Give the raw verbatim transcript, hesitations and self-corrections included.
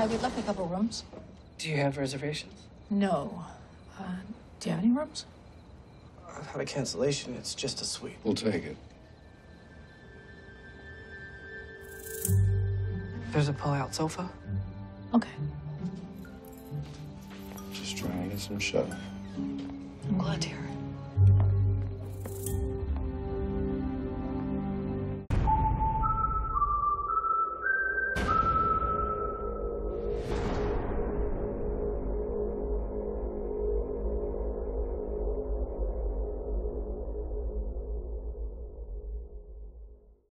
I would like a couple of rooms. Do you have reservations? No. Uh, do you have any rooms? I had a cancellation. It's just a suite. We'll take it. There's a pull-out sofa. Okay. Just trying to get some shut. I'm glad to hear it.